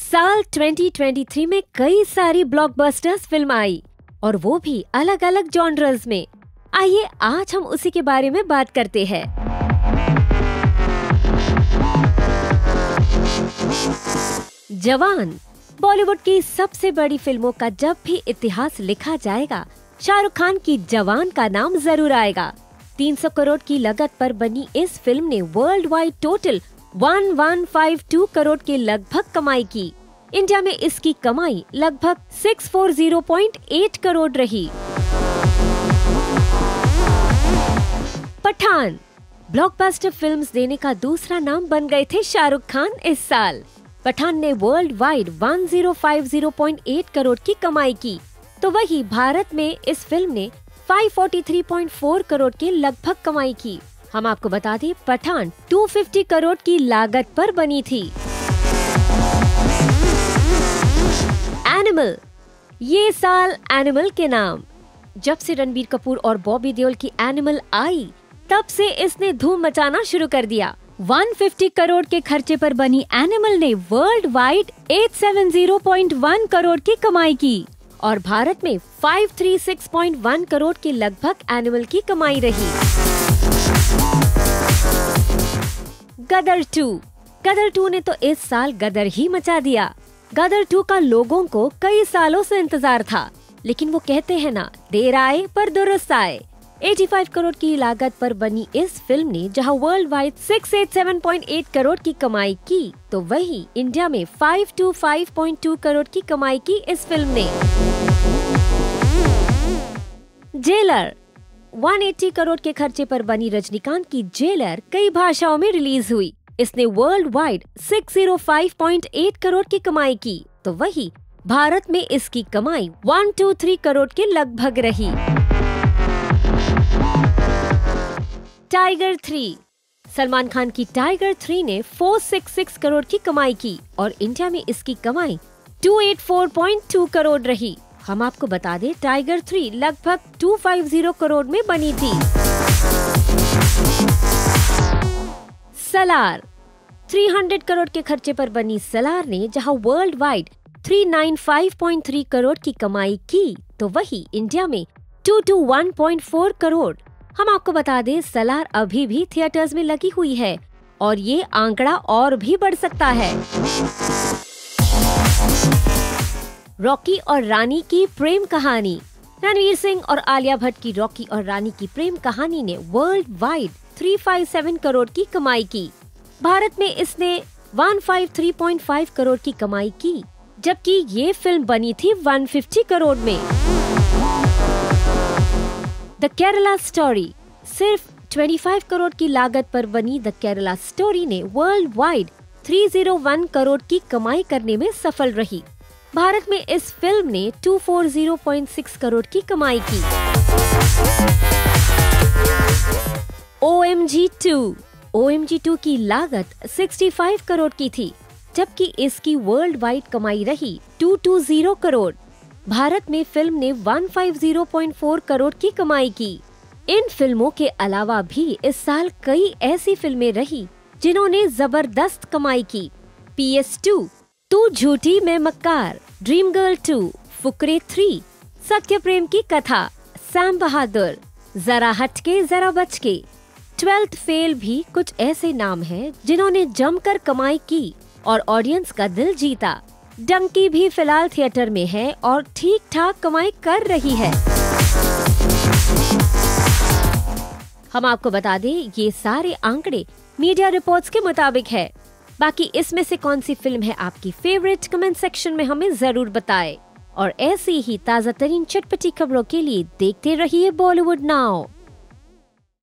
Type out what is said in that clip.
साल 2023 में कई सारी ब्लॉकबस्टर्स फिल्म आई और वो भी अलग अलग जॉनर्स में। आइए आज हम उसी के बारे में बात करते हैं। जवान बॉलीवुड की सबसे बड़ी फिल्मों का जब भी इतिहास लिखा जाएगा, शाहरुख खान की जवान का नाम जरूर आएगा। 300 करोड़ की लागत पर बनी इस फिल्म ने वर्ल्ड वाइड टोटल 1152 करोड़ के लगभग कमाई की। इंडिया में इसकी कमाई लगभग 640.8 करोड़ रही। पठान ब्लॉकबस्टर फिल्म्स देने का दूसरा नाम बन गए थे शाहरुख खान इस साल। पठान ने वर्ल्ड वाइड 1050.8 करोड़ की कमाई की, तो वही भारत में इस फिल्म ने 543.4 करोड़ के लगभग कमाई की। हम आपको बता दें पठान 250 करोड़ की लागत पर बनी थी। एनिमल, ये साल एनिमल के नाम। जब से रणबीर कपूर और बॉबी देओल की एनिमल आई, तब से इसने धूम मचाना शुरू कर दिया। 150 करोड़ के खर्चे पर बनी एनिमल ने वर्ल्ड वाइड 870.1 करोड़ की कमाई की और भारत में 536.1 करोड़ के लगभग एनिमल की कमाई रही। गदर 2, गदर 2 ने तो इस साल गदर ही मचा दिया। गदर 2 का लोगों को कई सालों से इंतजार था, लेकिन वो कहते हैं ना, देर आए पर दुरुस्त आए। 85 करोड़ की लागत पर बनी इस फिल्म ने जहां वर्ल्ड वाइड 687.8 करोड़ की कमाई की, तो वही इंडिया में 525.2 करोड़ की कमाई की इस फिल्म ने। जेलर, 180 करोड़ के खर्चे पर बनी रजनीकांत की जेलर कई भाषाओं में रिलीज हुई। इसने वर्ल्ड वाइड 605.8 करोड़ की कमाई की, तो वही भारत में इसकी कमाई 123 करोड़ के लगभग रही। टाइगर 3, सलमान खान की टाइगर 3 ने 466 करोड़ की कमाई की और इंडिया में इसकी कमाई 284.2 करोड़ रही। हम आपको बता दें टाइगर 3 लगभग 250 करोड़ में बनी थी। सलार, 300 करोड़ के खर्चे पर बनी सलार ने जहां वर्ल्ड वाइड 395.3 करोड़ की कमाई की, तो वही इंडिया में 221.4 करोड़। हम आपको बता दें सलार अभी भी थिएटर्स में लगी हुई है और ये आंकड़ा और भी बढ़ सकता है। रॉकी और रानी की प्रेम कहानी। रणवीर सिंह और आलिया भट्ट की रॉकी और रानी की प्रेम कहानी ने वर्ल्ड वाइड 357 करोड़ की कमाई की। भारत में इसने 153.5 करोड़ की कमाई की, जबकि ये फिल्म बनी थी 150 करोड़ में। द केरला स्टोरी, सिर्फ 25 करोड़ की लागत पर बनी द केरला स्टोरी ने वर्ल्ड वाइड 301 करोड़ की कमाई करने में सफल रही। भारत में इस फिल्म ने 240.6 करोड़ की कमाई की। OMG 2 की लागत 65 करोड़ की थी, जबकि इसकी वर्ल्ड वाइड कमाई रही 220 करोड़। भारत में फिल्म ने 150.4 करोड़ की कमाई की। इन फिल्मों के अलावा भी इस साल कई ऐसी फिल्में रही जिन्होंने जबरदस्त कमाई की। PS2, तू झूठी मैं मक्कार, ड्रीम गर्ल 2, फुकरे 3, सत्य प्रेम की कथा, सैम बहादुर, जरा हटके जरा बचके, 12th फेल भी कुछ ऐसे नाम हैं जिन्होंने जमकर कमाई की और ऑडियंस का दिल जीता। डंकी भी फिलहाल थिएटर में है और ठीक ठाक कमाई कर रही है। हम आपको बता दें ये सारे आंकड़े मीडिया रिपोर्ट्स के मुताबिक है। बाकी इसमें से कौन सी फिल्म है आपकी फेवरेट, कमेंट सेक्शन में हमें जरूर बताएं। और ऐसी ही ताजा तरीन चटपटी खबरों के लिए देखते रहिए बॉलीवुड नाउ।